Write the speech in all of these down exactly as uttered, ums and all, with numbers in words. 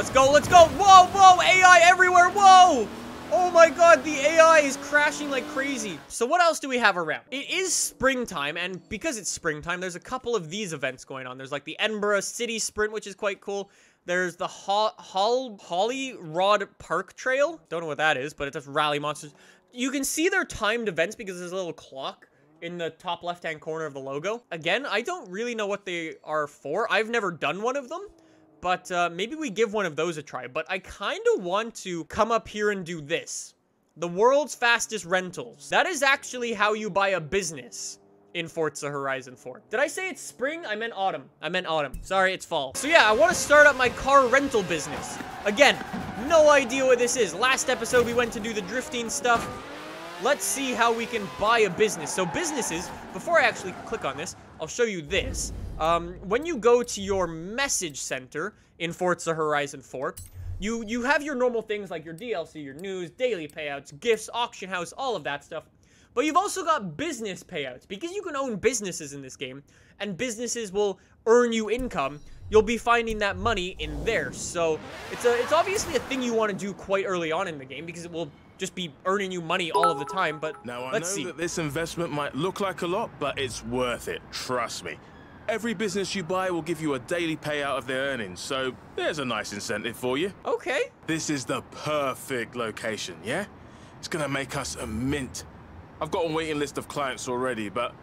Let's go, let's go. Whoa, whoa, A I everywhere. Whoa. Oh my god, the A I is crashing like crazy. So what else do we have around? It is springtime, and because it's springtime, there's a couple of these events going on. There's like the Edinburgh City Sprint, which is quite cool. There's the Hol Hol Holly Rod Park Trail. Don't know what that is, but it does rally monsters. You can see their timed events because there's a little clock in the top left-hand corner of the logo. Again, I don't really know what they are for. I've never done one of them, but uh, maybe we give one of those a try. But I kind of want to come up here and do this. The world's fastest rentals. That is actually how you buy a business in Forza Horizon four. Did I say it's spring? I meant autumn. I meant autumn. Sorry, it's fall. So yeah, I want to start up my car rental business. Again, no idea what this is. Last episode, we went to do the drifting stuff. Let's see how we can buy a business. So businesses, before I actually click on this, I'll show you this. Um, when you go to your message center in Forza Horizon four, you, you have your normal things like your D L C, your news, daily payouts, gifts, auction house, all of that stuff. But you've also got business payouts. Because you can own businesses in this game, and businesses will earn you income, you'll be finding that money in there. So it's, a, it's obviously a thing you want to do quite early on in the game, because it will just be earning you money all of the time. But now I let's know see. that this investment might look like a lot, but it's worth it, trust me. Every business you buy will give you a daily payout of their earnings, so there's a nice incentive for you. Okay. This is the perfect location, yeah? It's gonna make us a mint. I've got a waiting list of clients already, but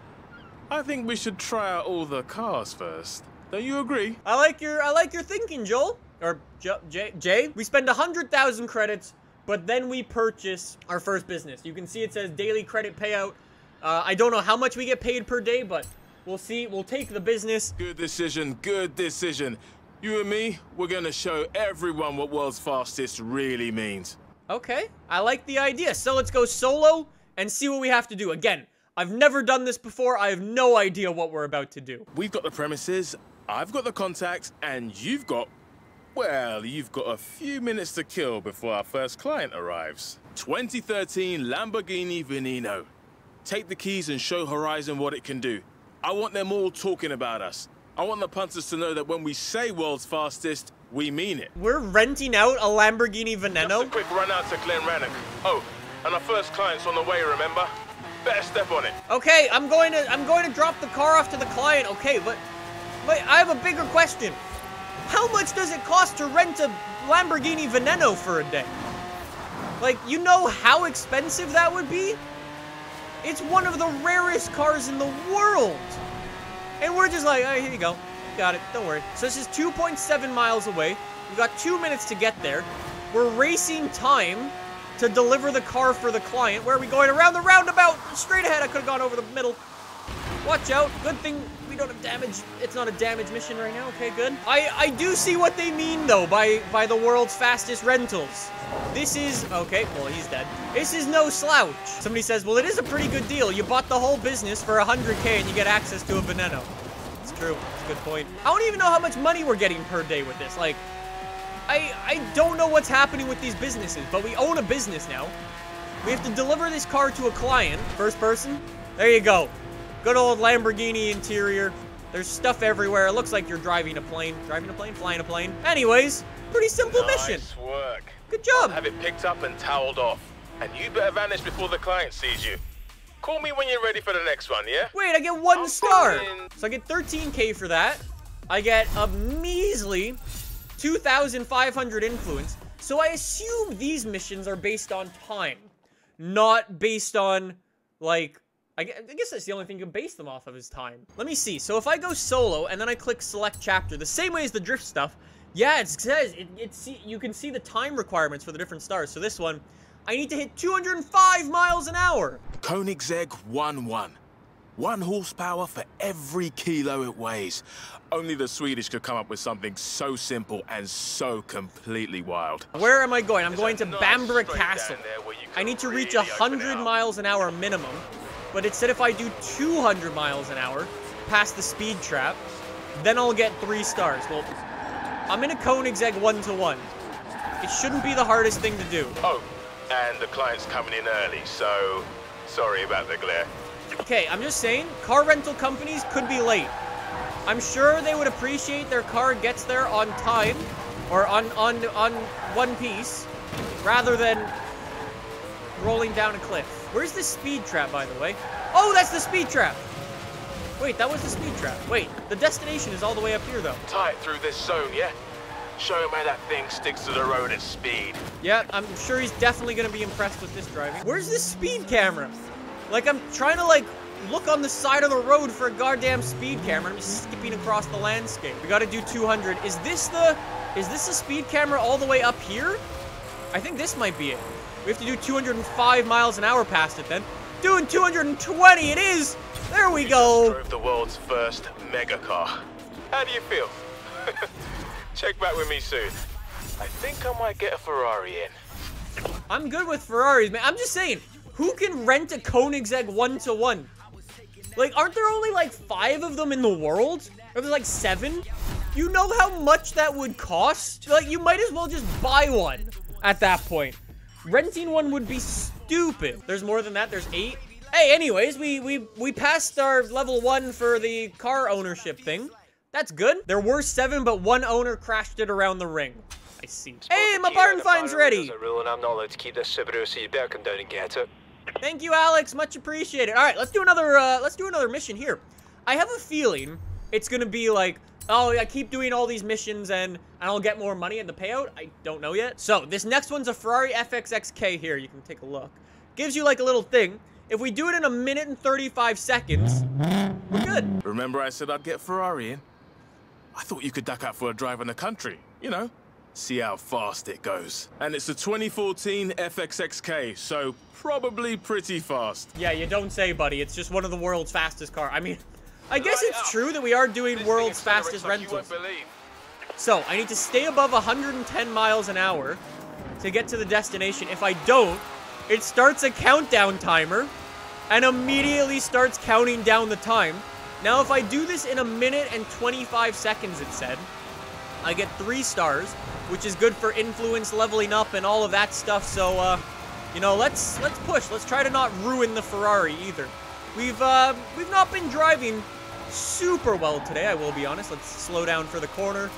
I think we should try out all the cars first. Don't you agree? I like your I like your thinking, Joel. Or J. J. We spend one hundred thousand credits, but then we purchase our first business. You can see it says daily credit payout. Uh, I don't know how much we get paid per day, but we'll see. We'll take the business. Good decision. Good decision. You and me, we're going to show everyone what world's fastest really means. Okay. I like the idea. So let's go solo and see what we have to do. Again, I've never done this before. I have no idea what we're about to do. We've got the premises, I've got the contacts, and you've got, well, you've got a few minutes to kill before our first client arrives. twenty thirteen Lamborghini Veneno. Take the keys and show Horizon what it can do. I want them all talking about us. I want the punters to know that when we say world's fastest, we mean it. We're renting out a Lamborghini Veneno? Just a quick run out to Glenn Rannock. Oh. And our first client's on the way, remember? Better step on it. Okay, I'm going to I'm going to drop the car off to the client. Okay, but but I have a bigger question. How much does it cost to rent a Lamborghini Veneno for a day? Like, you know how expensive that would be? It's one of the rarest cars in the world. And we're just like, all right, here you go. Got it. Don't worry. So this is two point seven miles away. We've got two minutes to get there. We're racing time to deliver the car for the client. Where are we going? Around the roundabout! Straight ahead, I could've gone over the middle. Watch out, good thing we don't have damage. It's not a damage mission right now, okay, good. I, I do see what they mean, though, by, by the world's fastest rentals. This is, okay, well, he's dead. This is no slouch. Somebody says, well, it is a pretty good deal. You bought the whole business for one hundred K and you get access to a Veneno. It's true, it's a good point. I don't even know how much money we're getting per day with this, like, I, I don't know what's happening with these businesses, but we own a business now. We have to deliver this car to a client. First person. There you go. Good old Lamborghini interior. There's stuff everywhere. It looks like you're driving a plane. Driving a plane? Flying a plane. Anyways, pretty simple nice mission. Nice work. Good job. I'll have it picked up and toweled off. And you better vanish before the client sees you. Call me when you're ready for the next one, yeah? Wait, I get one I'm star. Calling. So I get thirteen K for that. I get a measly two thousand five hundred influence. So I assume these missions are based on time, not based on, like, I guess that's the only thing you can base them off of is time. Let me see. So if I go solo and then I click select chapter, the same way as the drift stuff, yeah, it says, it, it see, you can see the time requirements for the different stars. So this one, I need to hit two hundred five miles an hour. Koenigsegg one one. One horsepower for every kilo it weighs. Only the Swedish could come up with something so simple and so completely wild. Where am I going? I'm going to Bamburgh Castle. I need to reach one hundred miles an hour minimum, but it said if I do two hundred miles an hour past the speed trap, then I'll get three stars. Well, I'm in a Koenigsegg one to one. It shouldn't be the hardest thing to do. Oh, and the client's coming in early, so sorry about the glare. Okay, I'm just saying, car rental companies could be late. I'm sure they would appreciate their car gets there on time or on, on, on one piece, rather than rolling down a cliff. Where's the speed trap, by the way? Oh, that's the speed trap! Wait, that was the speed trap. Wait, the destination is all the way up here, though. Tight through this zone, yeah? Show him how that thing sticks to the road at speed. Yeah, I'm sure he's definitely gonna be impressed with this driving. Where's this speed camera? Like, I'm trying to, like, look on the side of the road for a goddamn speed camera. I'm just skipping across the landscape. We gotta do two hundred. Is this the... Is this the speed camera all the way up here? I think this might be it. We have to do two hundred five miles an hour past it, then. Doing two hundred twenty, it is! There we go! You drove the world's first mega car. How do you feel? Check back with me soon. I think I might get a Ferrari in. I'm good with Ferraris, man. I'm just saying, who can rent a Koenigsegg one to one? Like, aren't there only like five of them in the world? Or there's like seven? You know how much that would cost? Like, you might as well just buy one at that point. Renting one would be stupid. There's more than that. There's eight. Hey, anyways, we, we, we passed our level one for the car ownership thing. That's good. There were seven, but one owner crashed it around the ring. I see. Hey, my barn fine's ready. A rule, and I'm not allowed to keep this Subaru, so you better come down and get it. Thank you, Alex. Much appreciated. All right, let's do another. Uh, let's do another mission here. I have a feeling it's gonna be like, oh, I keep doing all these missions, and and I'll get more money in the payout. I don't know yet. So this next one's a Ferrari F X X K. Here, you can take a look. Gives you like a little thing. If we do it in a minute and thirty-five seconds, we're good. Remember, I said I'd get Ferrari in. I thought you could duck out for a drive in the country. You know, see how fast it goes. And it's the twenty fourteen F X X K, so probably pretty fast. Yeah, you don't say, buddy. It's just one of the world's fastest cars. I mean, I guess right it's up. True that we are doing this world's fastest rentals. So I need to stay above one hundred ten miles an hour to get to the destination. If I don't, it starts a countdown timer and immediately starts counting down the time. Now, if I do this in a minute and twenty-five seconds, it said, I get three stars, which is good for influence, leveling up, and all of that stuff. So, uh, you know, let's let's push. Let's try to not ruin the Ferrari either. We've uh, we've not been driving super well today. I will be honest. Let's slow down for the corner.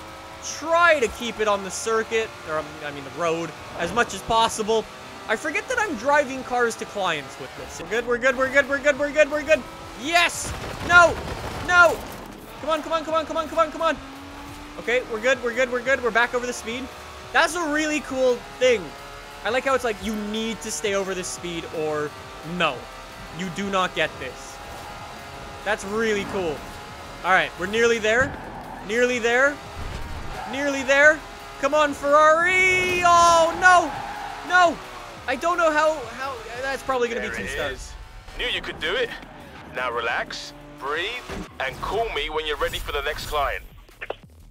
Try to keep it on the circuit, or I mean the road, as much as possible. I forget that I'm driving cars to clients with this. We're good. We're good. We're good. We're good. We're good. We're good. Yes! No! No! Come on, come on, come on, come on, come on, come on! Okay, we're good, we're good, we're good. We're back over the speed. That's a really cool thing. I like how it's like, you need to stay over this speed or no. You do not get this. That's really cool. All right, we're nearly there. Nearly there. Nearly there. Come on, Ferrari! Oh, no! No! I don't know how... how. That's probably going to be two stars. Knew you could do it. Now relax, breathe, and call me when you're ready for the next client.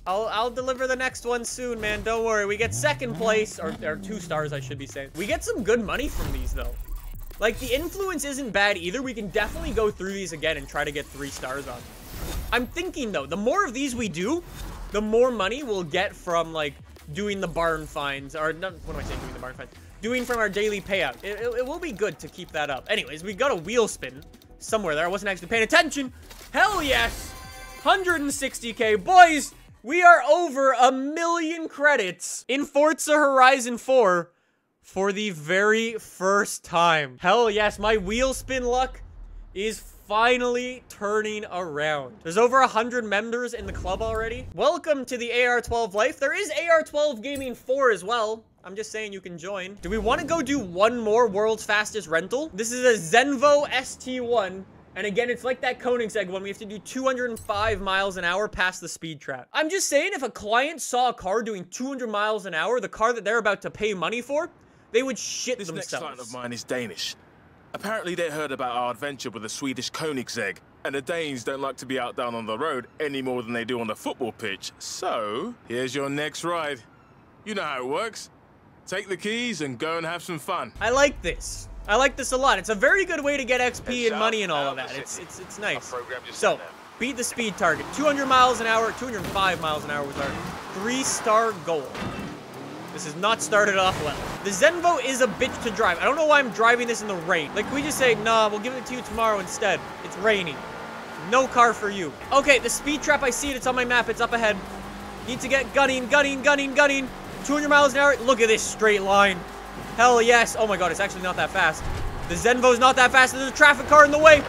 I'll I'll deliver the next one soon, man. Don't worry. We get second place, or, or two stars, I should be saying. We get some good money from these, though. Like, the influence isn't bad either. We can definitely go through these again and try to get three stars on them. I'm thinking, though, the more of these we do, the more money we'll get from, like, doing the barn finds. Or, not, what am I saying, doing the barn finds? Doing from our daily payout. It, it, it will be good to keep that up. Anyways, we got a wheel spin. Somewhere there. I wasn't actually paying attention. Hell yes! one hundred sixty K. Boys, we are over a million credits in Forza Horizon four for the very first time. Hell yes, my wheel spin luck is finally turning around. There's over one hundred members in the club already. Welcome to the A R twelve life. There is A R twelve Gaming four as well. I'm just saying you can join. Do we want to go do one more world's fastest rental? This is a Zenvo S T one. And again, it's like that Koenigsegg one. We have to do two hundred five miles an hour past the speed trap. I'm just saying, if a client saw a car doing two hundred miles an hour, the car that they're about to pay money for, they would shit themselves. This next client of mine is Danish. Apparently, they heard about our adventure with the Swedish Koenigsegg. And the Danes don't like to be out down on the road any more than they do on the football pitch. So, here's your next ride. You know how it works. Take the keys and go and have some fun. I like this. I like this a lot. It's a very good way to get X P and money and all of that. It's it's it's nice. So, beat the speed target. two hundred miles an hour, two hundred five miles an hour was our three-star goal. This has not started off well. The Zenvo is a bitch to drive. I don't know why I'm driving this in the rain. Like, we just say, nah, we'll give it to you tomorrow instead. It's raining. No car for you. Okay, the speed trap, I see it. It's on my map. It's up ahead. Need to get gunning, gunning, gunning, gunning. two hundred miles an hour. Look at this straight line. Hell yes. Oh my god, it's actually not that fast. The Zenvo's not that fast. There's a traffic car in the way.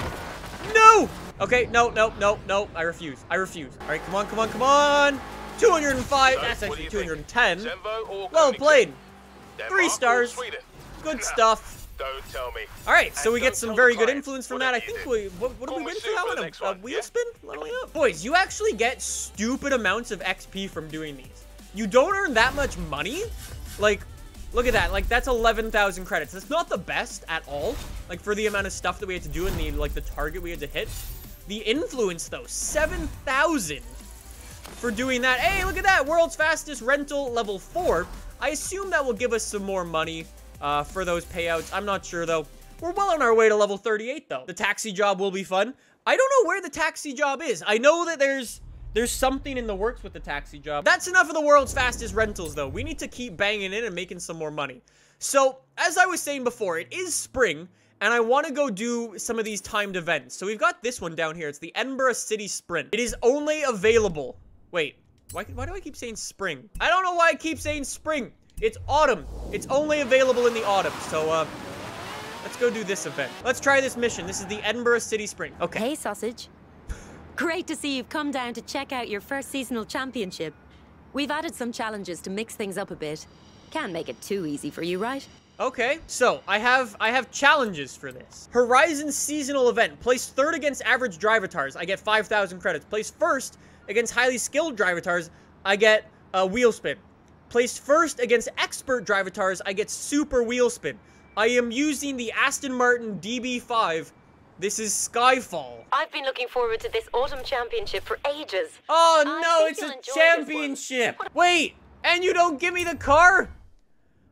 No! Okay, no, no, no, no. I refuse. I refuse. All right, come on, come on, come on. two hundred five. So, that's actually two hundred ten. Well played. Denmark, Three stars. Good stuff. Don't tell me. All right, so and we get some very good influence from that. I think we... What, what do we win for that one? A, a wheel yeah. spin? Leveling up. Boys, you actually get stupid amounts of X P from doing these. You don't earn that much money. Like... Look at that, like, that's eleven thousand credits. That's not the best at all, like, for the amount of stuff that we had to do and the, like, the target we had to hit. The influence, though, seven thousand for doing that. Hey, look at that, world's fastest rental level four. I assume that will give us some more money uh, for those payouts. I'm not sure, though. We're well on our way to level thirty-eight, though. The taxi job will be fun. I don't know where the taxi job is. I know that there's... There's something in the works with the taxi job. That's enough of the world's fastest rentals, though. We need to keep banging in and making some more money. So, as I was saying before, it is spring, and I want to go do some of these timed events. So, we've got this one down here. It's the Edinburgh City Sprint. It is only available. Wait, why, why do I keep saying spring? I don't know why I keep saying spring. It's autumn. It's only available in the autumn. So, uh, let's go do this event. Let's try this mission. This is the Edinburgh City Sprint. Okay. Hey, sausage. Great to see you've come down to check out your first seasonal championship. We've added some challenges to mix things up a bit. Can't make it too easy for you, right? Okay, so I have I have challenges for this. Horizon seasonal event. Place third against average drivatars. I get five thousand credits. Place first against highly skilled drivatars. I get a wheel spin. Place first against expert drivatars. I get super wheel spin. I am using the Aston Martin D B five. This is Skyfall. I've been looking forward to this autumn championship for ages. Oh, no, it's a championship. Wait, and you don't give me the car?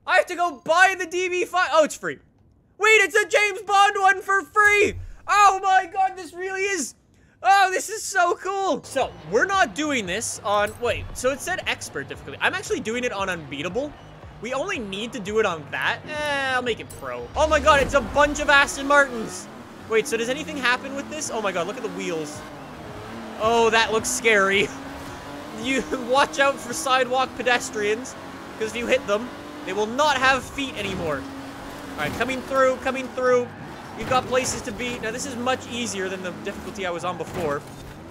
I have to go buy the D B five. Oh, it's free. Wait, it's a James Bond one for free. Oh, my God, this really is. Oh, this is so cool. So we're not doing this on, wait, so it said expert difficulty. I'm actually doing it on unbeatable. We only need to do it on that. Eh, I'll make it pro. Oh, my God, it's a bunch of Aston Martins. Wait, so does anything happen with this? Oh my god, look at the wheels. Oh, that looks scary. You watch out for sidewalk pedestrians, because if you hit them, they will not have feet anymore. All right, coming through, coming through. You've got places to be. Now, this is much easier than the difficulty I was on before,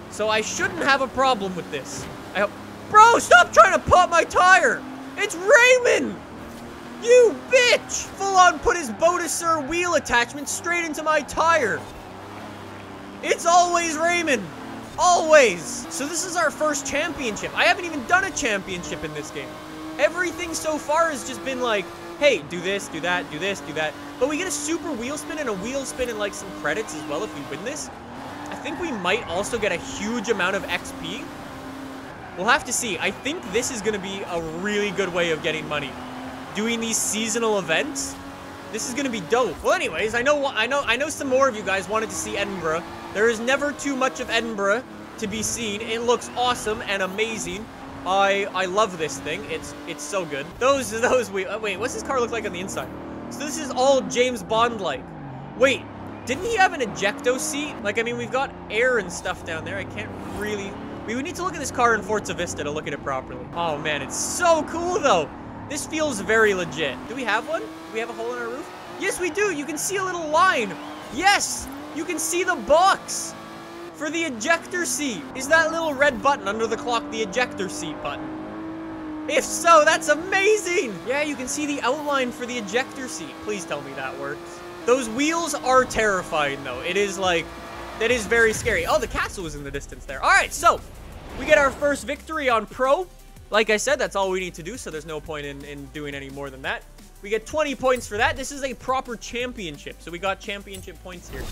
so I shouldn't have a problem with this. I hope... Bro, stop trying to pop my tire! It's Raymond! You bitch! Full-on put his Bodicer wheel attachment straight into my tire. It's always Raymond. Always. So this is our first championship. I haven't even done a championship in this game. Everything so far has just been like, hey, do this, do that, do this, do that. But we get a super wheel spin and a wheel spin and like some credits as well if we win this. I think we might also get a huge amount of X P. We'll have to see. I think this is going to be a really good way of getting money. Doing these seasonal events, this is gonna be dope. Well, anyways, I know, I know, I know some more of you guys wanted to see Edinburgh. There is never too much of Edinburgh to be seen. It looks awesome and amazing. I, I love this thing. It's, it's so good. Those, those. Wait, wait. What's this car look like on the inside? So this is all James Bond-like. Wait, didn't he have an ejecto seat? Like, I mean, we've got air and stuff down there. I can't really. We would need to look at this car in Forza Vista to look at it properly. Oh man, it's so cool though. This feels very legit. Do we have one? Do we have a hole in our roof? Yes, we do. You can see a little line. Yes, you can see the box for the ejector seat. Is that little red button under the clock the ejector seat button? If so, that's amazing. Yeah, you can see the outline for the ejector seat. Please tell me that works. Those wheels are terrifying, though. It is like, that is very scary. Oh, the castle was in the distance there. All right, so we get our first victory on Pro. Like I said, that's all we need to do, so there's no point in, in doing any more than that. We get twenty points for that. This is a proper championship, so we got championship points here.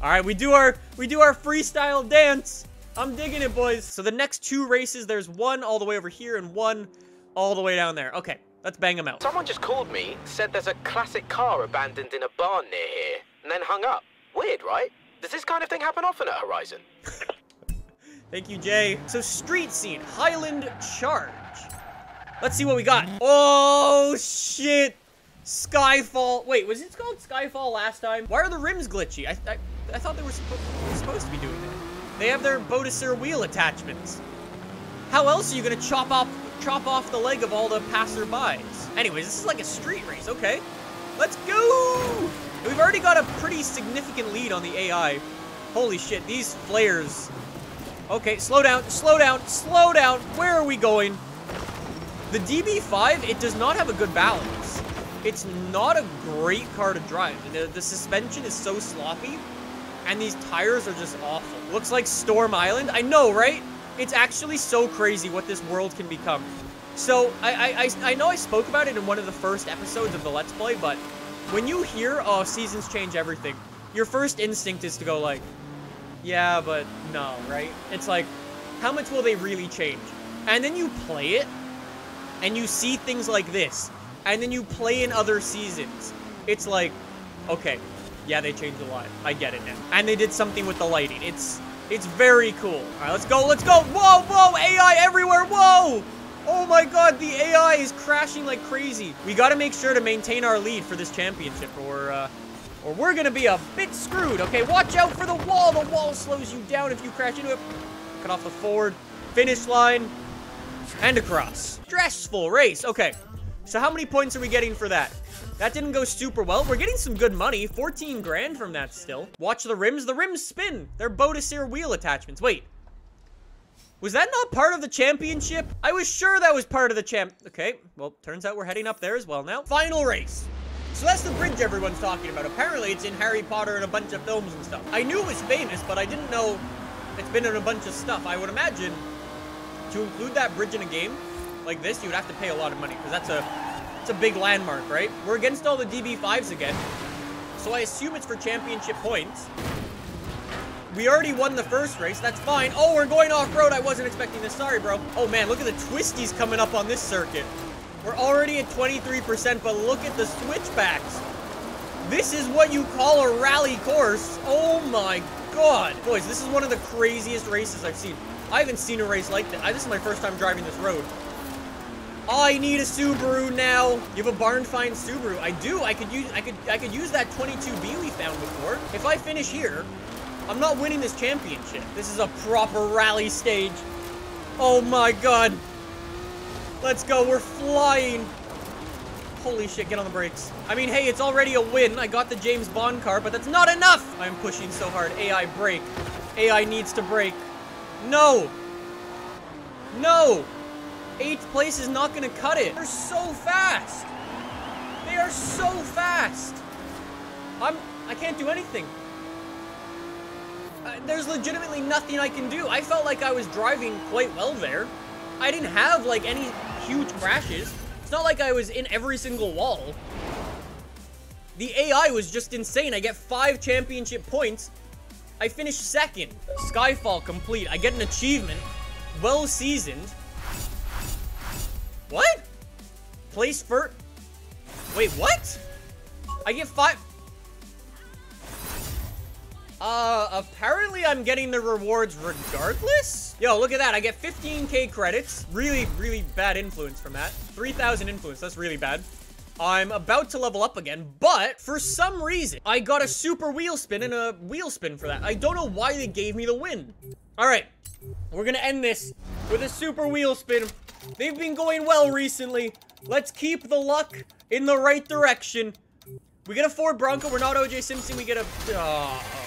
All right, we do our we do our freestyle dance. I'm digging it, boys. So the next two races, there's one all the way over here and one all the way down there. Okay, let's bang them out. Someone just called me, said there's a classic car abandoned in a barn near here, and then hung up. Weird, right? Does this kind of thing happen often at Horizon? Thank you, Jay. So, street scene. Highland Charge. Let's see what we got. Oh, shit. Skyfall. Wait, was it called Skyfall last time? Why are the rims glitchy? I, I, I thought they were, suppo they were supposed to be doing that. They have their Bodicer wheel attachments. How else are you gonna chop off, chop off the leg of all the passerbys? Anyways, this is like a street race, okay. Let's go! We've already got a pretty significant lead on the A I. Holy shit, these flares. Okay, slow down, slow down, slow down. Where are we going? The D B five, it does not have a good balance. It's not a great car to drive. The, the suspension is so sloppy, and these tires are just awful. Looks like Storm Island. I know, right? It's actually so crazy what this world can become. So, I, I, I know I spoke about it in one of the first episodes of the Let's Play, but when you hear, oh, seasons change everything, your first instinct is to go like, yeah, but no, right? It's like, how much will they really change? And then you play it, and you see things like this, and then you play in other seasons. It's like, okay, yeah, they changed a lot. I get it now. And they did something with the lighting. It's it's very cool. All right, let's go, let's go. Whoa, whoa, A I everywhere, whoa! Oh my god, the A I is crashing like crazy. We gotta make sure to maintain our lead for this championship, or uh, or we're gonna be a bit screwed. Okay, watch out for the wall. The wall slows you down if you crash into it. Cut off the forward, finish line, and across. Stressful race, okay. So how many points are we getting for that? That didn't go super well. We're getting some good money, fourteen grand from that still. Watch the rims, the rims spin. They're Bowdicere wheel attachments, wait. Was that not part of the championship? I was sure that was part of the champ. Okay, well, turns out we're heading up there as well now. Final race. So that's the bridge everyone's talking about. Apparently it's in Harry Potter and a bunch of films and stuff. I knew it was famous, but I didn't know it's been in a bunch of stuff. I would imagine to include that bridge in a game like this, you would have to pay a lot of money because that's a, it's a big landmark, right? We're against all the D B fives again. So I assume it's for championship points. We already won the first race, that's fine. Oh, we're going off-road, I wasn't expecting this, sorry, bro. Oh man, look at the twisties coming up on this circuit. We're already at twenty-three percent, but look at the switchbacks. This is what you call a rally course. Oh my god. Boys, this is one of the craziest races I've seen. I haven't seen a race like this. I, this is my first time driving this road. I need a Subaru now. You have a barn find Subaru. I do, I could use, I could, I could use that twenty-two B we found before. If I finish here, I'm not winning this championship. This is a proper rally stage. Oh my god. Let's go, we're flying. Holy shit, get on the brakes. I mean, hey, it's already a win. I got the James Bond car, but that's not enough. I'm pushing so hard. A I brake. A I needs to brake. No. No. Eighth place is not gonna cut it. They're so fast. They are so fast. I'm, I can't do anything. Uh, there's legitimately nothing I can do. I felt like I was driving quite well there. I didn't have, like, any huge crashes. It's not like I was in every single wall. The A I was just insane. I get five championship points. I finish second. Skyfall complete. I get an achievement. Well seasoned. What? Place for... Wait, what? I get five... Uh, apparently I'm getting the rewards regardless? Yo, look at that. I get fifteen K credits. Really, really bad influence from that. three thousand influence. That's really bad. I'm about to level up again, but for some reason, I got a super wheel spin and a wheel spin for that. I don't know why they gave me the win. All right. We're going to end this with a super wheel spin. They've been going well recently. Let's keep the luck in the right direction. We get a Ford Bronco. We're not O J Simpson. We get a... Oh.